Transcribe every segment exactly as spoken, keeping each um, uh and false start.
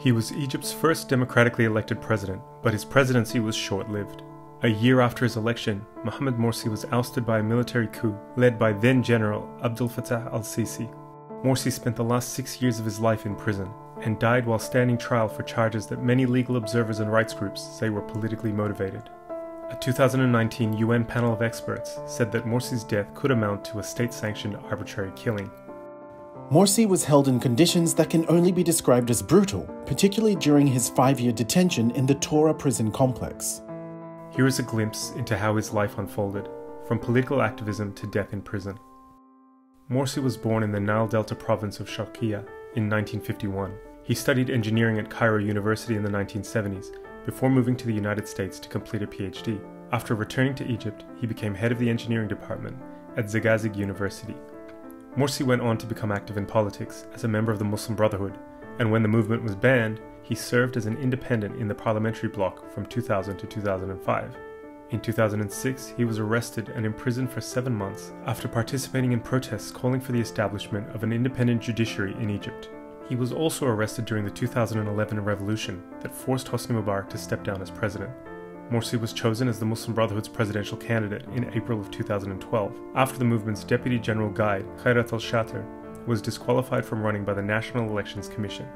He was Egypt's first democratically elected president, but his presidency was short-lived. A year after his election, Mohamed Morsi was ousted by a military coup led by then-General Abdel Fattah al-Sisi. Morsi spent the last six years of his life in prison and died while standing trial for charges that many legal observers and rights groups say were politically motivated. A two thousand nineteen U N panel of experts said that Morsi's death could amount to a state-sanctioned arbitrary killing. Morsi was held in conditions that can only be described as brutal, particularly during his five-year detention in the Tora prison complex. Here is a glimpse into how his life unfolded, from political activism to death in prison. Morsi was born in the Nile Delta province of Sharkia in nineteen fifty-one. He studied engineering at Cairo University in the nineteen seventies, before moving to the United States to complete a PhD. After returning to Egypt, he became head of the engineering department at Zagazig University. Morsi went on to become active in politics as a member of the Muslim Brotherhood, and when the movement was banned, he served as an independent in the parliamentary bloc from two thousand to two thousand five. In two thousand six, he was arrested and imprisoned for seven months after participating in protests calling for the establishment of an independent judiciary in Egypt. He was also arrested during the two thousand eleven revolution that forced Hosni Mubarak to step down as president. Morsi was chosen as the Muslim Brotherhood's presidential candidate in April of two thousand twelve, after the movement's deputy general guide, Khairat al-Shatter, was disqualified from running by the National Elections Commission.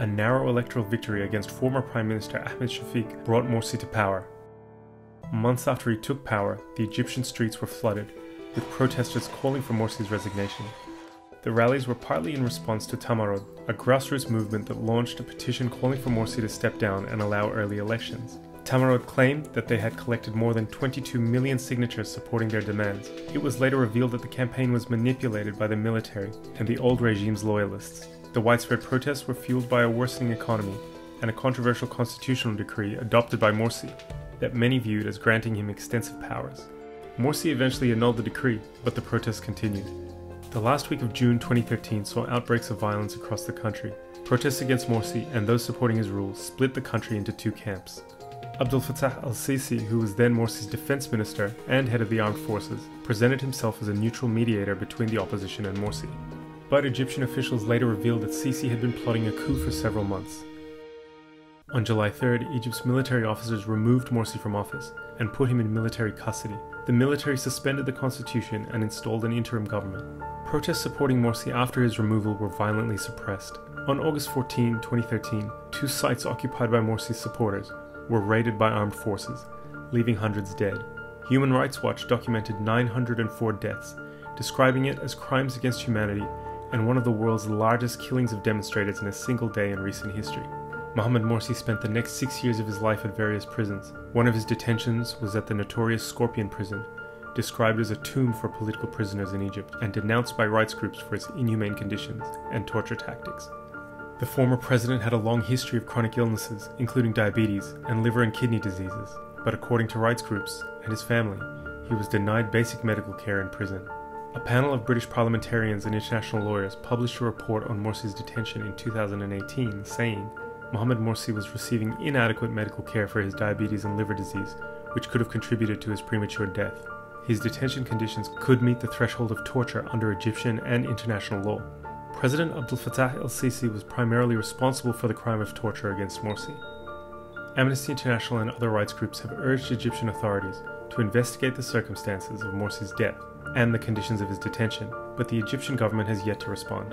A narrow electoral victory against former Prime Minister Ahmed Shafiq brought Morsi to power. Months after he took power, the Egyptian streets were flooded, with protesters calling for Morsi's resignation. The rallies were partly in response to Tamarod, a grassroots movement that launched a petition calling for Morsi to step down and allow early elections. Tamarod claimed that they had collected more than twenty-two million signatures supporting their demands. It was later revealed that the campaign was manipulated by the military and the old regime's loyalists. The widespread protests were fueled by a worsening economy and a controversial constitutional decree adopted by Morsi that many viewed as granting him extensive powers. Morsi eventually annulled the decree, but the protests continued. The last week of June twenty thirteen saw outbreaks of violence across the country. Protests against Morsi and those supporting his rule split the country into two camps. Abdel Fattah al-Sisi, who was then Morsi's defense minister and head of the armed forces, presented himself as a neutral mediator between the opposition and Morsi. But Egyptian officials later revealed that Sisi had been plotting a coup for several months. On July third, Egypt's military officers removed Morsi from office and put him in military custody. The military suspended the constitution and installed an interim government. Protests supporting Morsi after his removal were violently suppressed. On August fourteenth, twenty thirteen, two sites occupied by Morsi's supporters were raided by armed forces, leaving hundreds dead. Human Rights Watch documented nine hundred four deaths, describing it as crimes against humanity and one of the world's largest killings of demonstrators in a single day in recent history. Mohamed Morsi spent the next six years of his life at various prisons. One of his detentions was at the notorious Scorpion Prison, described as a tomb for political prisoners in Egypt and denounced by rights groups for its inhumane conditions and torture tactics. The former president had a long history of chronic illnesses, including diabetes and liver and kidney diseases, but according to rights groups and his family, he was denied basic medical care in prison. A panel of British parliamentarians and international lawyers published a report on Morsi's detention in two thousand eighteen saying, Mohamed Morsi was receiving inadequate medical care for his diabetes and liver disease, which could have contributed to his premature death. His detention conditions could meet the threshold of torture under Egyptian and international law. President Abdel Fattah el-Sisi was primarily responsible for the crime of torture against Morsi. Amnesty International and other rights groups have urged Egyptian authorities to investigate the circumstances of Morsi's death and the conditions of his detention, but the Egyptian government has yet to respond.